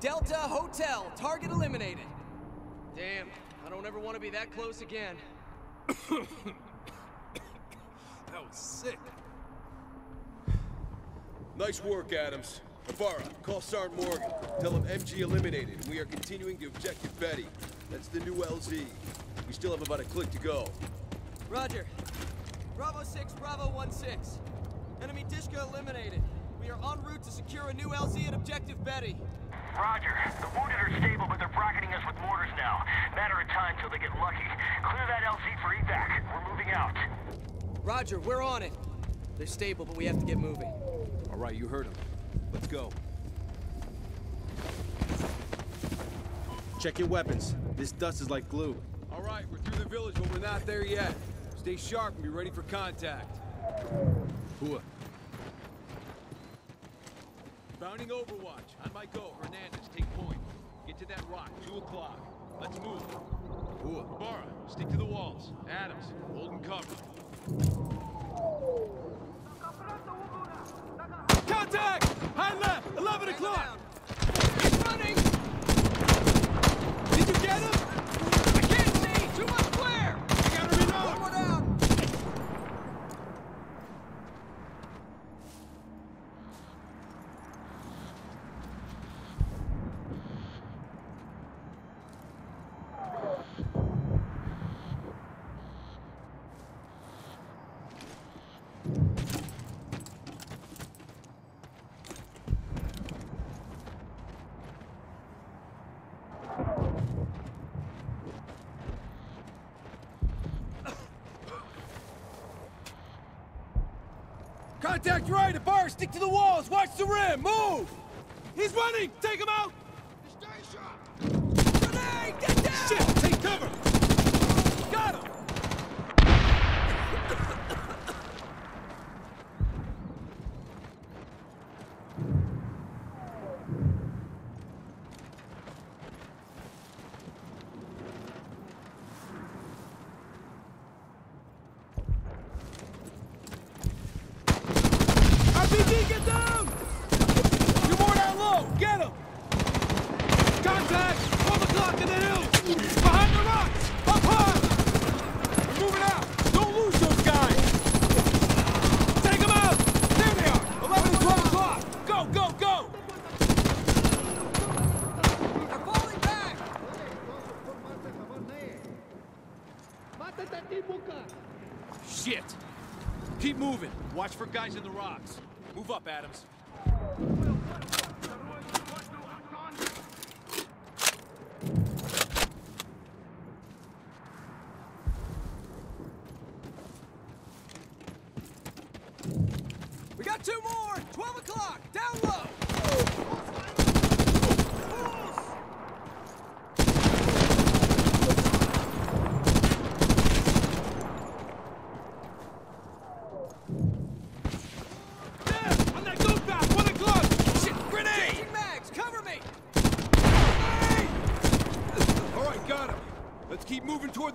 Delta Hotel, target eliminated. Damn, I don't ever want to be that close again. That was sick. Nice work, Adams. Avara, call Sergeant Morgan. Tell him MG eliminated, and we are continuing to Objective Betty. That's the new LZ. We still have about a click to go. Roger. Bravo 6, Bravo 1-6. Enemy Dishka eliminated. We are en route to secure a new LZ at Objective Betty. Roger. The wounded are stable, but they're bracketing us with mortars now. Matter of time till they get lucky. Clear that LZ for evac. We're moving out. Roger, we're on it. They're stable, but we have to get moving. All right, you heard them. Let's go. Check your weapons. This dust is like glue. All right, we're through the village, but we're not there yet. Stay sharp and be ready for contact. Hua. Bounding Overwatch. On my go, Hernandez, take point. Get to that rock, 2 o'clock. Let's move. Ooh. Barra, stick to the walls. Adams, holding cover. Contact! High left, 11 o'clock! He's running! Did you get him? I can't see! Too much glare! I gotta reload! One down! Contact right, Avara, stick to the walls, watch the rim, move! He's running! Take him out! Shit! Keep moving. Watch for guys in the rocks. Move up, Adams. We got two more! 12 o'clock! Down low!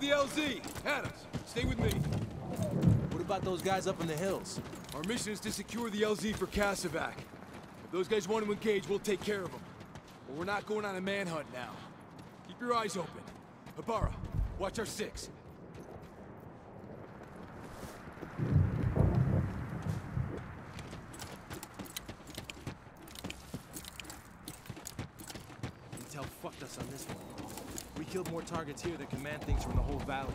The LZ. Adams, stay with me. What about those guys up in the hills? Our mission is to secure the LZ for Kasavak. If those guys want to engage, we'll take care of them. But we're not going on a manhunt now. Keep your eyes open. Habara, watch our six. Intel fucked us on this one. We killed more targets here than command things from the whole valley.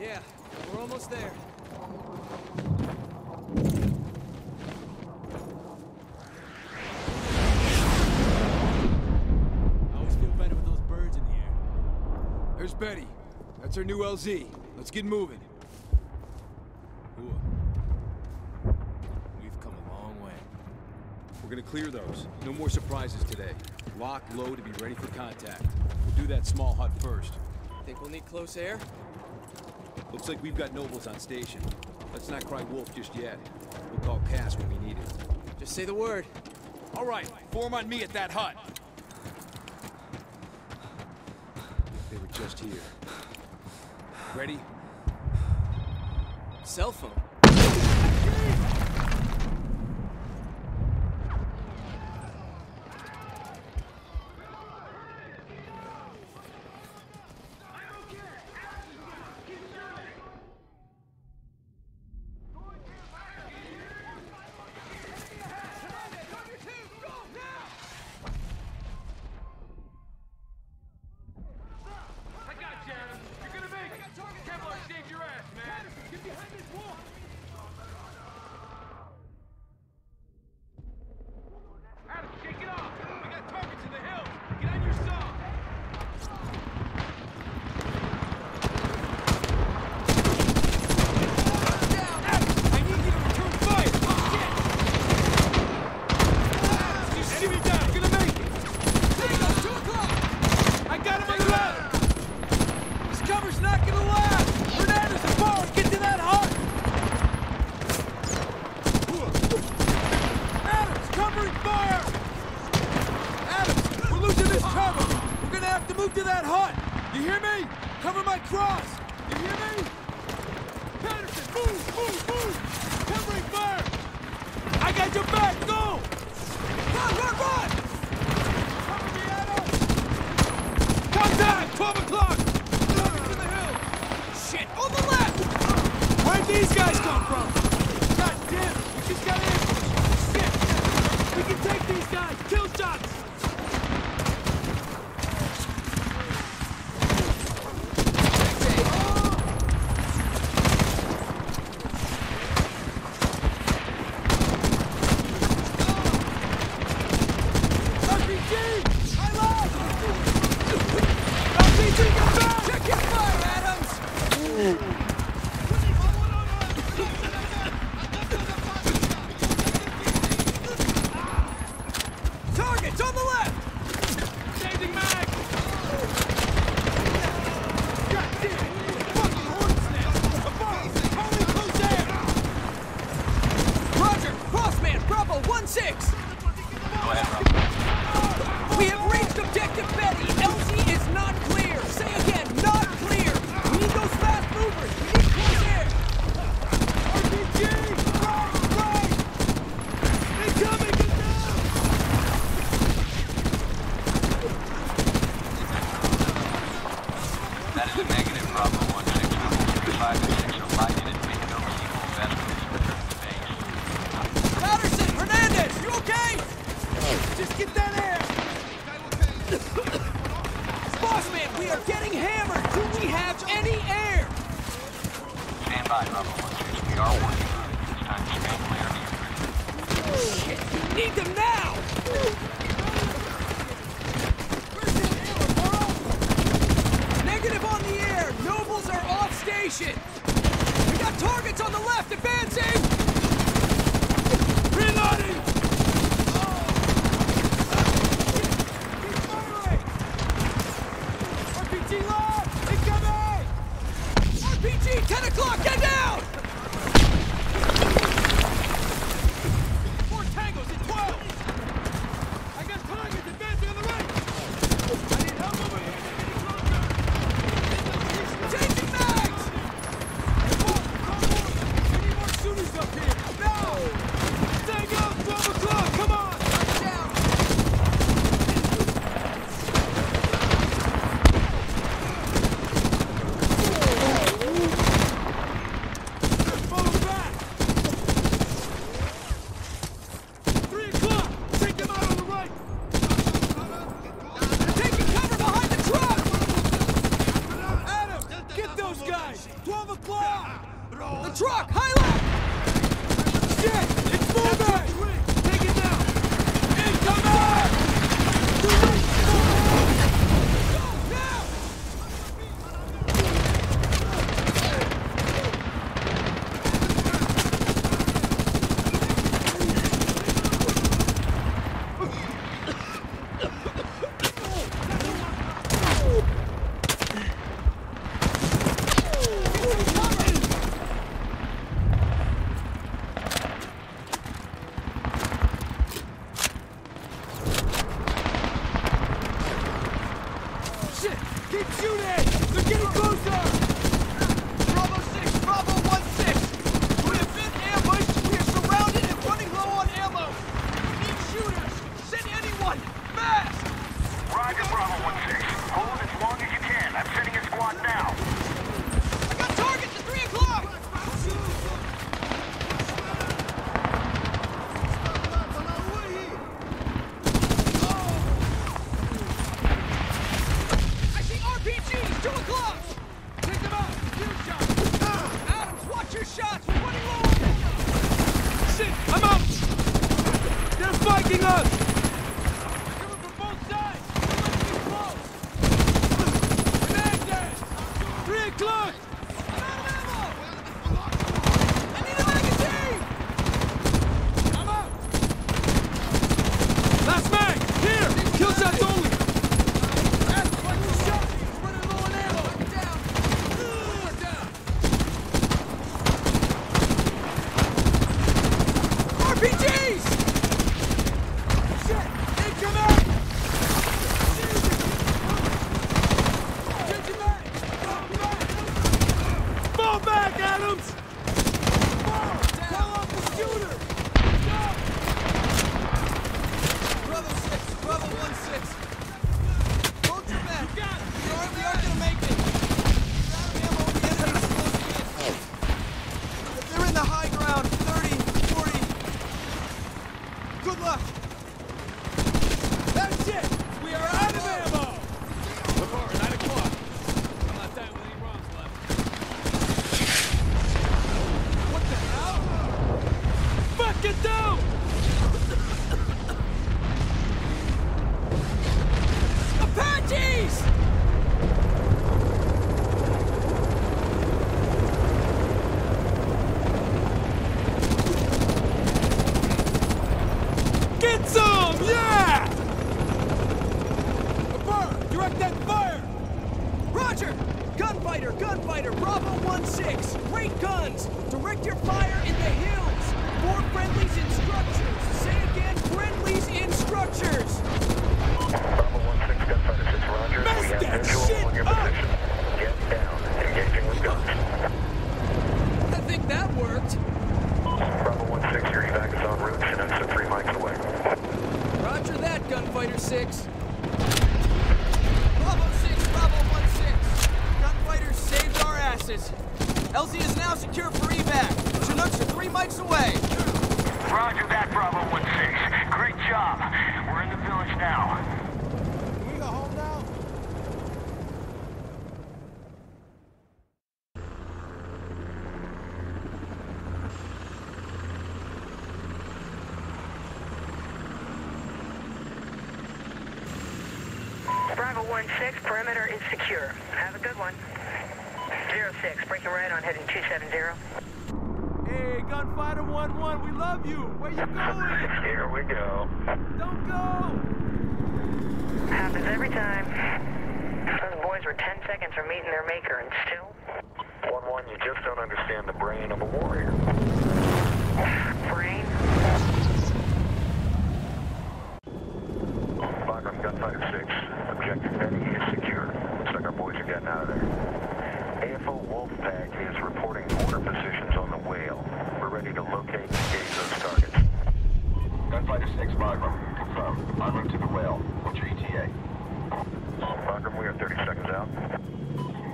Yeah, we're almost there. I always feel better with those birds in the air. There's Betty. That's her new LZ. Let's get moving. Ooh. We've come a long way. We're gonna clear those. No more surprises today. Lock low to be ready for contact. We'll do that small hut first. Think we'll need close air? Looks like we've got nobles on station. Let's not cry wolf just yet. We'll call CAS when we need it. Just say the word. All right, form on me at that hut. They were just here. Ready? Cell phone. Targets on the left! Changing mag! This is negative Bravo 16135 to 605 unit, make no sequel investments, return to base. Patterson! Hernandez! You okay? Just get that air! Boss man, we are getting hammered! Do we have any air? Stand by, Bravo 16. We are working on it. It's time to stay clear. Shit! We need them now! Station. We got targets on the left advancing! Reloading! Keep firing! RPG locked! Incoming! RPG 10 o'clock! Get down! 4 tangos at 12! I got targets advancing on the right! I need help over here! Gunfighter 6. Bravo 6, Bravo 1-6. Gunfighters saved our asses. LZ is now secure for evac. Chinooks are 3 mics away. Roger that, Bravo 1-6. Great job. We're in the village now. Can we go home now? Bravo 1-6, perimeter is secure. Have a good one. 06, breaking right on heading 270. Hey, Gunfighter 1-1, we love you. Where you going? Here we go. Don't go! Happens every time. Those boys were 10 seconds from meeting their maker, and still... 1-1, you just don't understand the brain of a warrior. Brain? Bagram, Gunfighter 6. Objective Betty is secure. Looks like our boys are getting out of there. AFO Wolfpack is reporting border positions on the whale. We're ready to locate and engage those targets. Gunfighter 6, Bagram. Confirm. En route to the whale. What's your ETA? Bagram, we are 30 seconds out.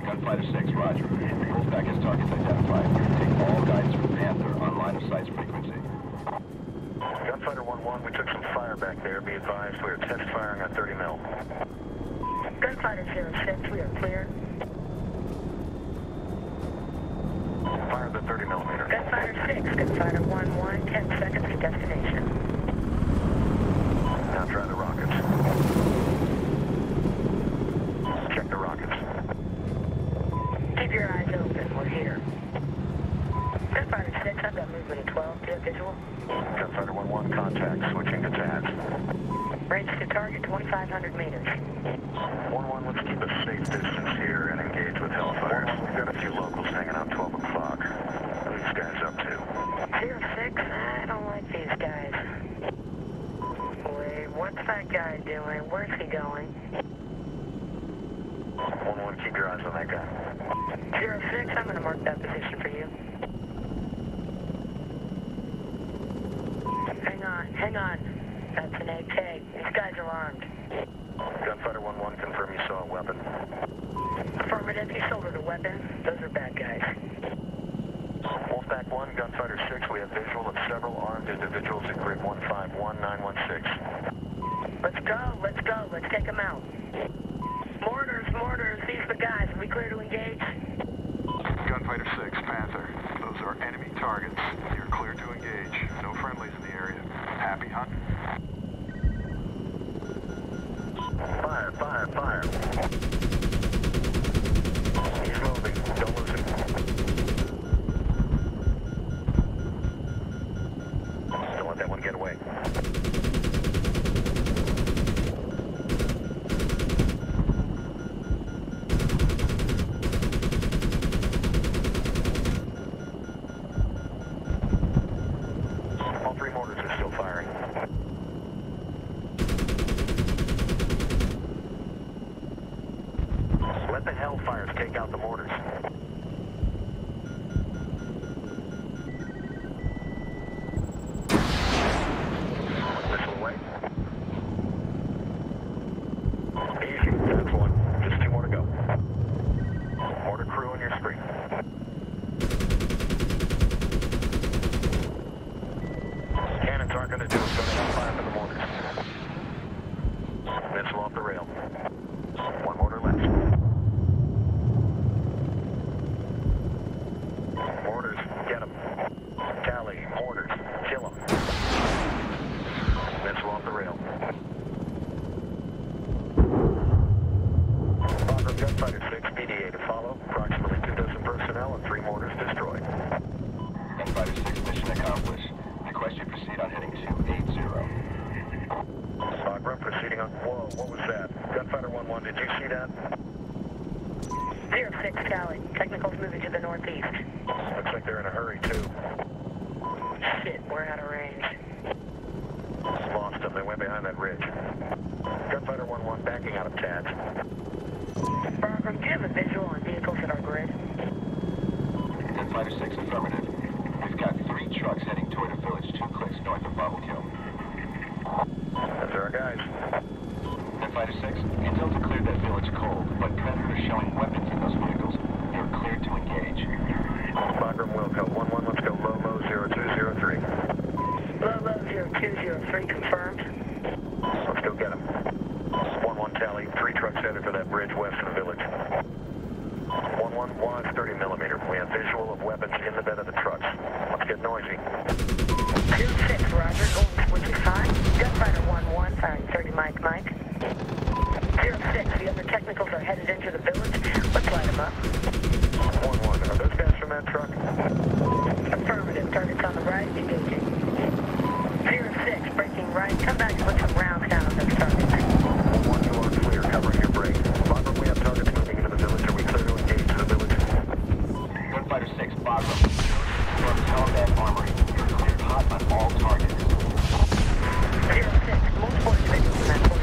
Gunfighter 6, roger. Wolfpack has targets identified. Take all guidance from Panther on line of sight's frequency. Gunfighter 1-1, we took some fire back there. Be advised, we are test firing at 30 mil. Gunfighter 06, we are clear. Fire the 30 millimeter. Gunfighter 6, Gunfighter 1-1, 10 seconds to destination. Now try the rockets. Check the rockets. Keep your eyes open, we're here. Gunfighter 6, I've got movement at 12, do you have visual? Gunfighter 1-1, contact, switching to TAS. Range to target 2,500 meters. 1-1, let's keep a safe distance here and engage with Hellfire. We've got a few locals hanging out 12 o'clock. What are these guys up to? 06, I don't like these guys. Wait, what's that guy doing? Where's he going? 1-1, keep your eyes on that guy. 06, I'm going to mark that position for you. Hang on. That's an AK. These guys are armed. Gunfighter 1-1, confirm you saw a weapon. Affirmative, you sold a weapon. Those are bad guys. Wolfpack 1, Gunfighter 6, we have visual of several armed individuals at grid 151916. Let's go. Let's take them out. Mortars. These are the guys. Are we clear to engage? Gunfighter 6, Panther. Those are enemy targets. You're clear to engage. No friendlies in the area. Happy hunt. Fire. He's moving. Don't lose him. Don't let that one get away. That's our guys. Intel 6, Intel to clear keep that village cold, but Predator is showing weapons in those vehicles. They're cleared to engage. Bagram will go 1-1, let's go low 0203. Low 0203 confirmed. Let's go get him. 1-1 tally, 3 trucks headed for that bridge west of the village. 1-1 wide 30mm. We have visual of weapons in the bed of the trucks. Let's get noisy. 26, Roger. Golden switching sign. Gunfighter 1-1, firing 30 Mike. 06, the other technicals are headed into the village. Let's light them up. 1-1, are those guys from that truck? Affirmative. Targets on the right, engaging. 06, braking right. Come back and put some rounds down on those targets. 1-1, you are clear. Covering your brake. Bagram, we have targets moving into the village. Are we clear to engage to the village? Gunfighter 6, Bagram. From Taliban Armory. You're cleared hot on all targets. 06, multiple individuals in that portion.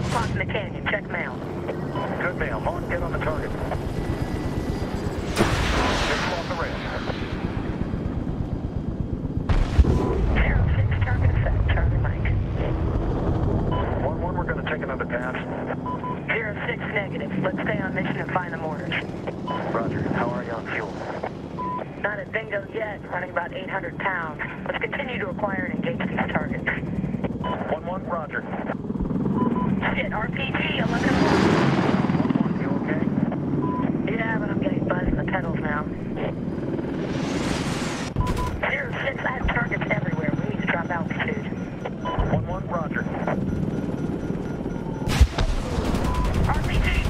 Hot spot in the canyon. Check mail. Good mail. Hawk, get on the target. Take off the rail. 06, target set. Charlie Mike. 1-1, we're going to take another pass. 06, negative. Let's stay on mission and find the mortars. Roger. How are you on fuel? Not at bingo yet. Running about 800 pounds. Let's continue to acquire and engage these targets. 1-1, roger. Shit, RPG, I'm looking for. You okay? Yeah, but I'm getting buzzed in the pedals now. 06, I have targets everywhere. We need to drop altitude. 1-1, roger. RPG!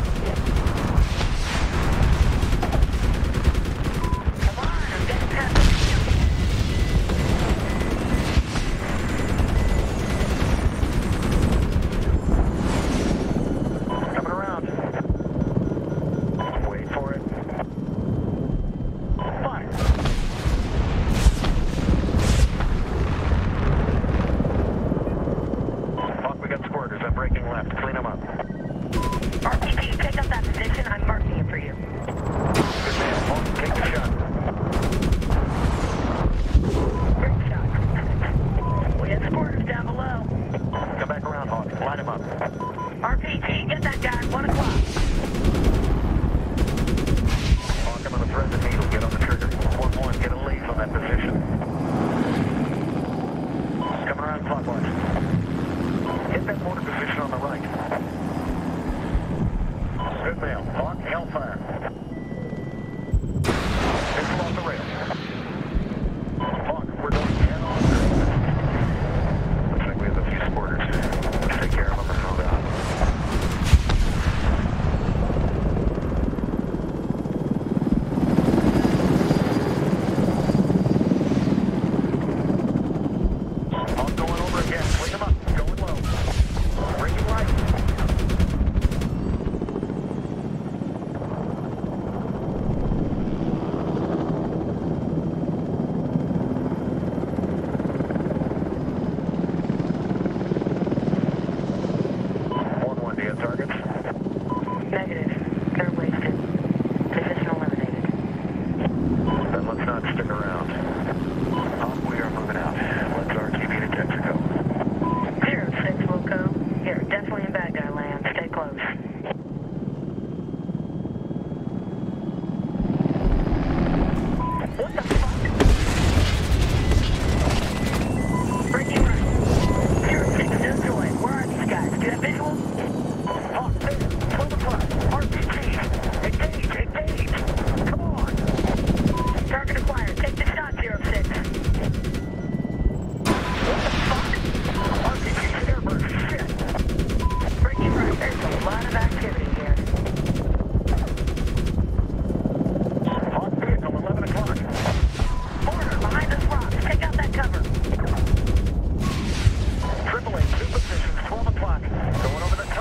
Going over the top.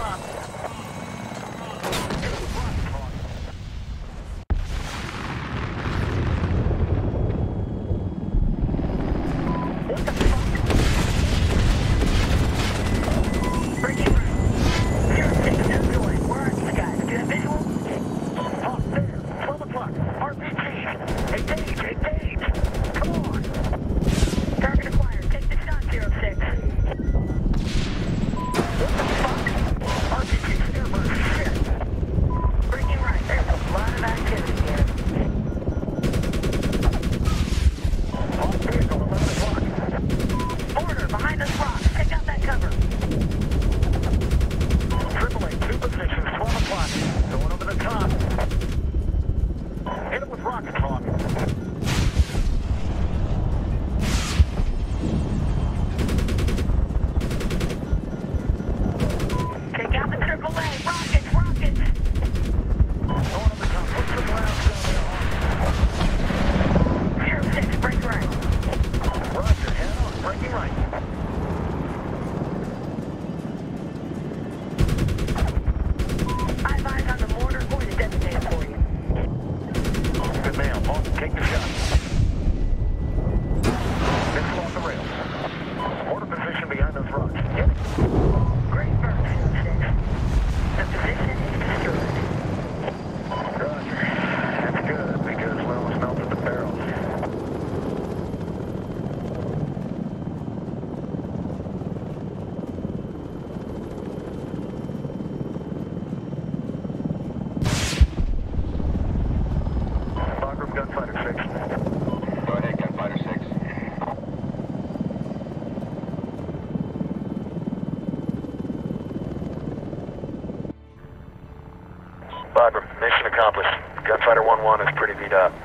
Bagram, mission accomplished. Gunfighter 1-1 is pretty beat up.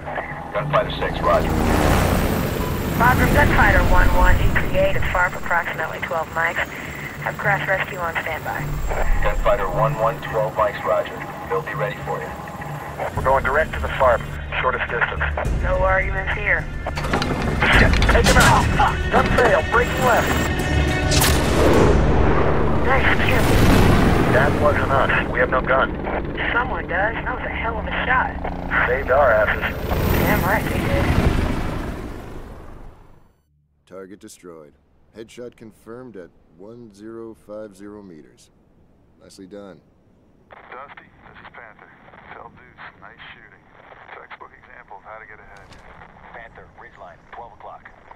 Gunfighter 6, roger. Bagram, Gunfighter 1-1, E38 at FARP, approximately 12 mics. Have crash rescue on standby. Gunfighter 1-1, 12 mics, roger. He'll be ready for you. We're going direct to the FARP, shortest distance. No arguments here. Shit, take him out! Gun fail, breaking left. Nice kill. That wasn't us. We have no gun. Someone does. That was a hell of a shot. Saved our asses. Damn right they did. Target destroyed. Headshot confirmed at 1050 meters. Nicely done. Dusty, this is Panther. Tell Deuce, nice shooting. Textbook example of how to get ahead. Panther, ridgeline, 12 o'clock.